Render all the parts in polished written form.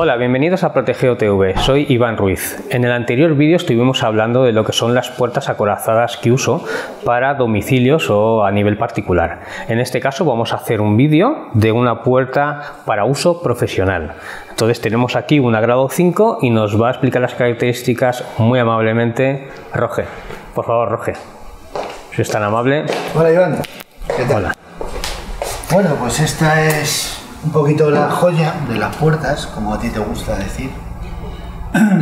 Hola, bienvenidos a Protegeo TV, soy Iván Ruiz. En el anterior vídeo estuvimos hablando de lo que son las puertas acorazadas que uso para domicilios o a nivel particular. En este caso vamos a hacer un vídeo de una puerta para uso profesional. Entonces tenemos aquí una grado 5 y nos va a explicar las características muy amablemente Roger. Por favor, Roger, si es tan amable. Hola, Iván. ¿Qué tal? Hola. Bueno, pues esta es un poquito la joya de las puertas, como a ti te gusta decir.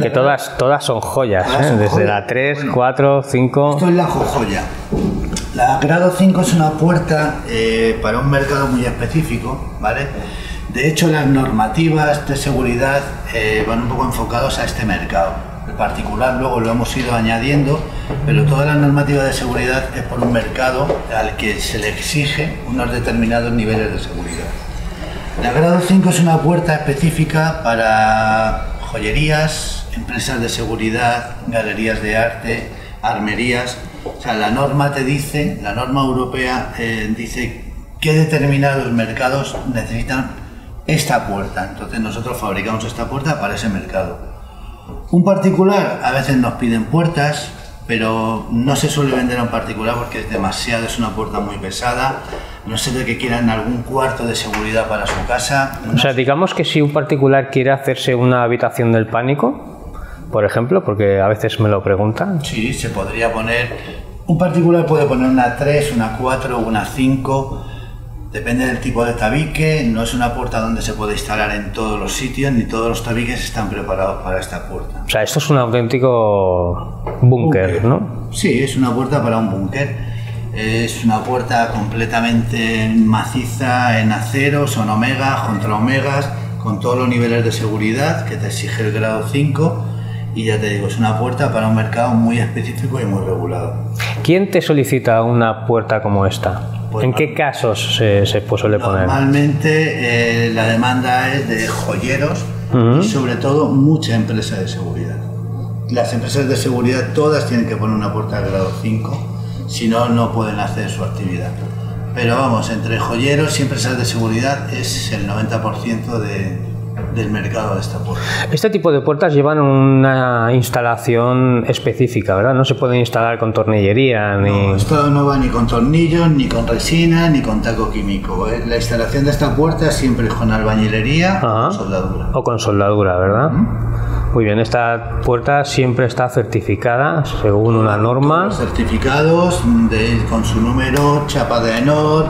Que todas son joyas, todas son desde joyas. La 3, bueno, 4, 5... Esto es la joya. La grado 5 es una puerta para un mercado muy específico, ¿vale? De hecho, las normativas de seguridad van un poco enfocados a este mercado. El particular luego lo hemos ido añadiendo, pero toda la normativa de seguridad es por un mercado al que se le exige unos determinados niveles de seguridad. La grado 5 es una puerta específica para joyerías, empresas de seguridad, galerías de arte, armerías. O sea, la norma te dice, la norma europea dice qué determinados mercados necesitan esta puerta. Entonces nosotros fabricamos esta puerta para ese mercado. Un particular a veces nos piden puertas, pero no se suele vender a un particular porque es demasiado, es una puerta muy pesada, no sé de que quieran algún cuarto de seguridad para su casa. O sea, digamos que si un particular quiere hacerse una habitación del pánico, por ejemplo, porque a veces me lo preguntan. Sí, se podría poner, un particular puede poner una 3, una 4, una 5, depende del tipo de tabique, no es una puerta donde se puede instalar en todos los sitios, ni todos los tabiques están preparados para esta puerta. O sea, esto es un auténtico búnker, ¿no? Sí, es una puerta para un búnker. Es una puerta completamente maciza, en acero, son omegas, contra omegas, con todos los niveles de seguridad que te exige el grado 5. Y ya te digo, es una puerta para un mercado muy específico y muy regulado. ¿Quién te solicita una puerta como esta? Pues ¿en qué casos se suele poner? Normalmente la demanda es de joyeros y sobre todo mucha empresa de seguridad. Las empresas de seguridad todas tienen que poner una puerta de grado 5, si no, no pueden hacer su actividad. Pero vamos, entre joyeros y empresas de seguridad es el 90% del mercado de esta puerta. Este tipo de puertas llevan una instalación específica, ¿verdad? No se pueden instalar con tornillería ni... No, esto no va ni con tornillos, ni con resina, ni con taco químico. La instalación de esta puerta siempre es con albañilería o soldadura. O con soldadura, ¿verdad? Muy bien, esta puerta siempre está certificada según una norma. Certificados con su número, chapa de honor,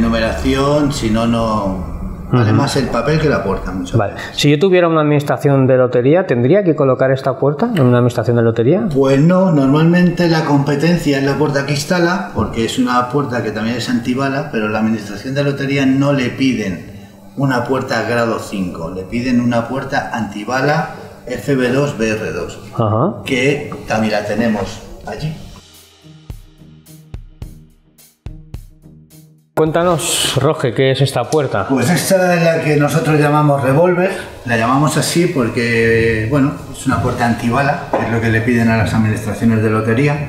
numeración, si no, no... Además, el papel que la aporta mucho. Vale. Si yo tuviera una administración de lotería, ¿tendría que colocar esta puerta en una administración de lotería? Pues no, normalmente la competencia es la puerta que instala, porque es una puerta que también es antibala, pero la administración de lotería no le piden una puerta grado 5, le piden una puerta antibala FB2 BR2, que también la tenemos allí. Cuéntanos, Roger, ¿qué es esta puerta? Pues esta es la que nosotros llamamos revólver, la llamamos así porque, bueno, es una puerta antibala, que es lo que le piden a las administraciones de lotería.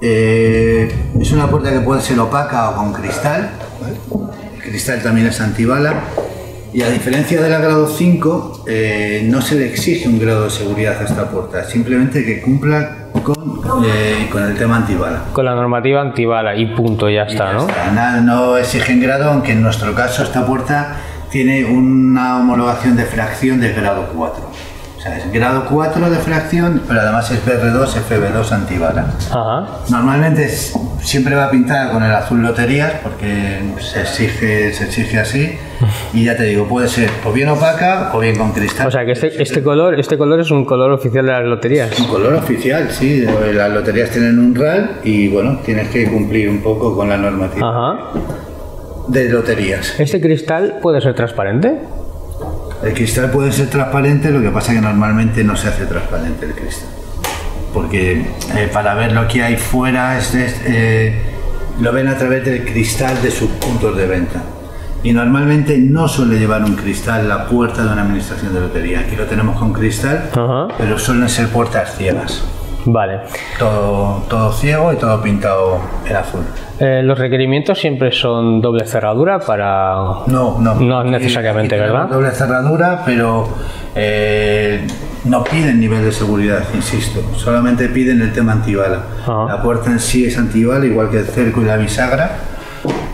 Es una puerta que puede ser opaca o con cristal, ¿vale? El cristal también es antibala y a diferencia de la grado 5 no se le exige un grado de seguridad a esta puerta, simplemente que cumpla con el tema antibala. Con la normativa antibala y punto, ya está, ¿no? Nada, no exigen grado, aunque en nuestro caso esta puerta tiene una homologación de fracción de grado 4. O sea, es grado 4 de fracción, pero además es BR2, FB2 antibala. Normalmente siempre va pintada con el azul loterías porque se exige así. Y ya te digo, puede ser o bien opaca o bien con cristal. O sea, que este color es un color oficial de las loterías. Es un color oficial, sí. Las loterías tienen un RAL y bueno, tienes que cumplir un poco con la normativa de loterías. ¿Este cristal puede ser transparente? El cristal puede ser transparente, lo que pasa es que normalmente no se hace transparente el cristal. Porque para ver lo que hay fuera, lo ven a través del cristal de sus puntos de venta. Y normalmente no suele llevar un cristal la puerta de una administración de lotería. Aquí lo tenemos con cristal, pero suelen ser puertas ciegas. Vale. Todo ciego y todo pintado en azul. Los requerimientos siempre son doble cerradura para... No necesariamente, ¿verdad? Doble cerradura, pero no piden nivel de seguridad, insisto. Solamente piden el tema antibala. Ajá. La puerta en sí es antibala, igual que el cerco y la bisagra.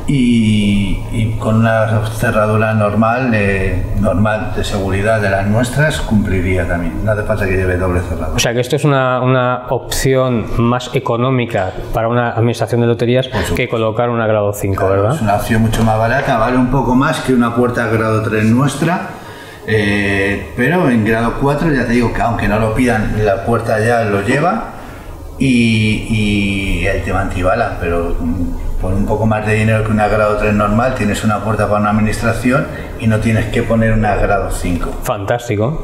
Y con una cerradura normal de seguridad de las nuestras cumpliría también, no hace falta que lleve doble cerradura. O sea que esto es una opción más económica para una administración de loterías que colocar una grado 5, claro, ¿verdad? Es una opción mucho más barata, vale un poco más que una puerta grado 3 nuestra, pero en grado 4 ya te digo que aunque no lo pidan, la puerta ya lo lleva y el tema antibala, pero... por un poco más de dinero que una grado 3 normal tienes una puerta para una administración y no tienes que poner una grado 5. Fantástico,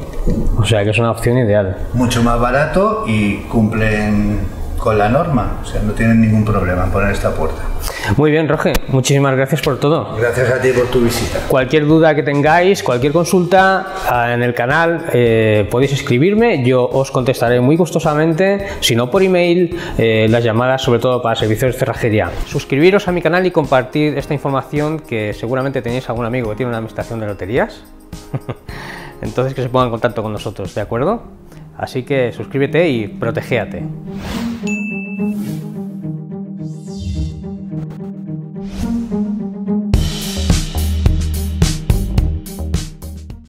o sea que es una opción ideal. Mucho más barato y cumplen con la norma, o sea, no tienen ningún problema en poner esta puerta. Muy bien, Roger, muchísimas gracias por todo. Gracias a ti por tu visita. Cualquier duda que tengáis, cualquier consulta en el canal, podéis escribirme, yo os contestaré muy gustosamente, si no por email, las llamadas sobre todo para servicios de cerrajería. Suscribiros a mi canal y compartir esta información, que seguramente tenéis algún amigo que tiene una administración de loterías, entonces que se ponga en contacto con nosotros, ¿de acuerdo? Así que suscríbete y protegéate.